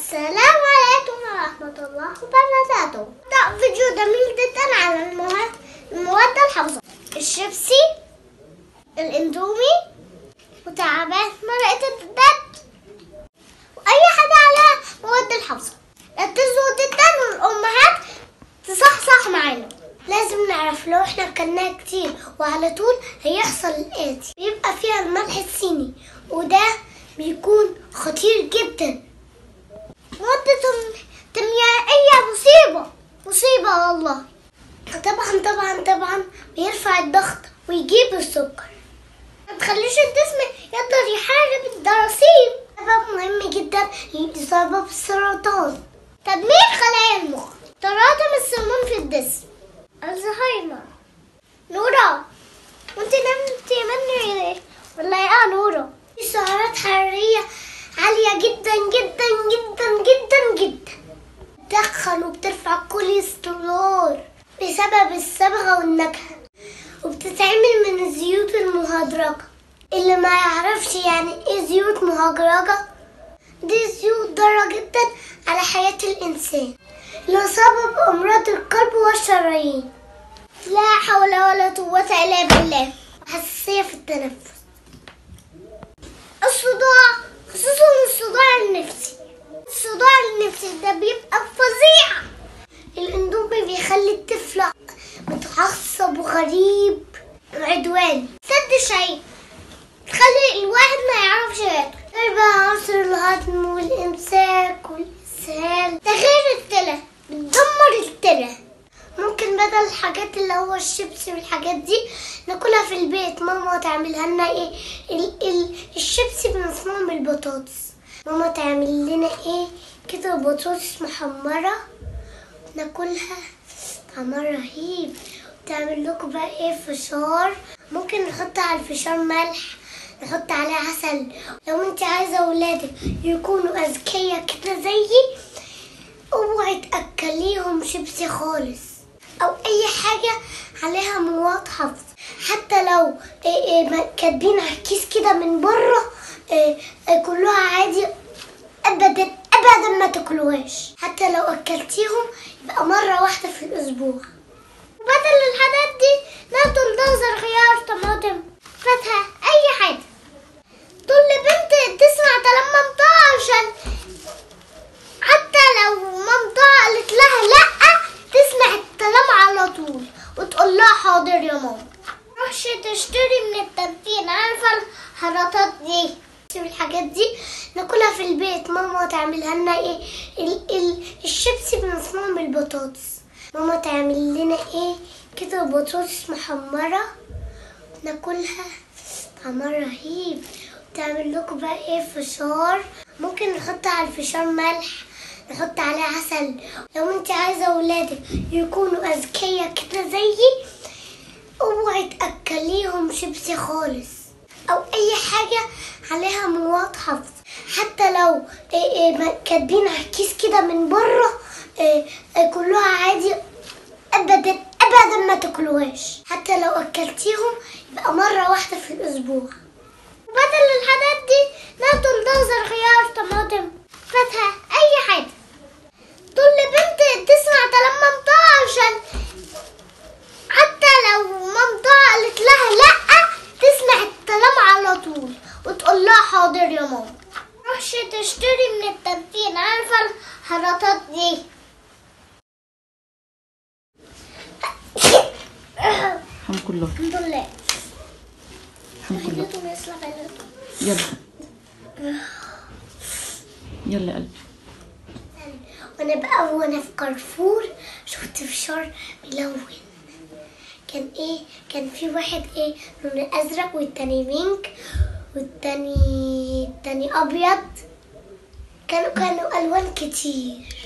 السلام عليكم ورحمة الله وبركاته. طبق فيديو جميل جدا على المواد الحافظة: الشيبسي، الاندومي، مكعبات مرقة الدجاج، وأي حاجة على مواد الحافظة. ركزوا جدا والأمهات تصحصح معانا، لازم نعرف لو احنا اكلناها كتير وعلى طول هيحصل الآتي: بيبقى فيها الملح الصيني وده بيكون خطير جدا. مادة كيميائية مصيبة والله. طبعا بيرفع الضغط ويجيب السكر، ما تخليش الجسم يقدر يحارب الجراثيم، سبب مهم جدا لسبب السرطان، تدمير خلايا المخ، تراكم السموم في الجسم، الزهايمر. نورا وانت نمتي مني ولا يا نورا؟ في سعرات حرارية عالية جدا جدا جدا جدا جدا، بتدخن وبترفع الكوليسترول بسبب الصبغة والنكهة، وبتتعمل من الزيوت المهدرجة. اللي ما يعرفش يعني ايه زيوت مهدرجة، دي زيوت ضارة جدا على حياة الإنسان، لسبب أمراض القلب والشرايين. لا حول ولا قوة إلا بالله. حساسية في التنفس، الصداع، خصوصا الصداع النفسي ده بيبقى فظيع. الاندومي بيخلي الطفل متعصب وغريب وعدواني. سد شيء تخلي الواحد ما يعرفش ياكل. 4 عناصر: الهضم والامساك والاسهال. تغيير الترى، بتدمر الترى. ممكن بدل الحاجات اللي هو الشيبسي والحاجات دي ناكلها في البيت، ماما تعملها لنا ايه؟ الشيبسي بنصنعه من البطاطس، ماما تعمل لنا ايه كده؟ بطاطس محمرة ناكلها، طعمها رهيب. وتعمل لكم بقى ايه؟ فشار، ممكن نحط على الفشار ملح، نحط عليه عسل. لو انت عايزة ولادك يكونوا أذكياء كده زيي، اوعي تأكليهم شيبسي خالص او اي حاجه عليها مواد حافظ. حتى لو كاتبين على الكيس كده من بره كلها عادي، ابدا ابدا ما تاكلوهاش. حتى لو اكلتيهم يبقى مره واحده في الاسبوع. وبدل الحاجات دي ناكل جزر، خيار، طماطم، فاكهه، اي حاجه. تقول لبنت تسمع كلام مامتها، عشان حتى لو مامتها قالت لها لا، تسمع الكلام على طول وتقول لها حاضر يا ماما. متروحش تشتري من التنفين، عارفه الحركات دي والحاجات دي ناكلها في البيت، ماما تعملها لنا ايه؟ الشيبسي بنصنعه من البطاطس، ماما تعمل لنا ايه كده؟ بطاطس محمره ناكلها، طعمها رهيب. وتعمل لكم بقى ايه؟ فشار، ممكن نحط على الفشار ملح، نحط عليه عسل. لو انت عايزه ولادك يكونوا اذكياء كده زيي، اوعي تاكليهم شيبسي خالص او اي حاجه عليها مواد حافظ. حتى لو كاتبين على الكيس كده من بره كلها عادي، ابدا ابدا ما تاكلوهاش. حتى لو اكلتيهم يبقى مره واحده في الاسبوع. وبدل الحاجات دي ناكل جزر، خيار، طماطم، فاكهه، اي حاجه. تقول لبنت تسمع كلام مامتها، عشان حتى لو مامتها قالت لها لا، تسمع الكلام على طول وتقول لها حاضر يا ماما. متروحش تشتري من التنفين، عارفه الحركات دي. الحمد لله. يلا قلبي. وانا في كارفور شفت فشار ملون، كان في واحد لونه ازرق، والتاني بينك، والتاني ابيض. كانوا الوان كتير.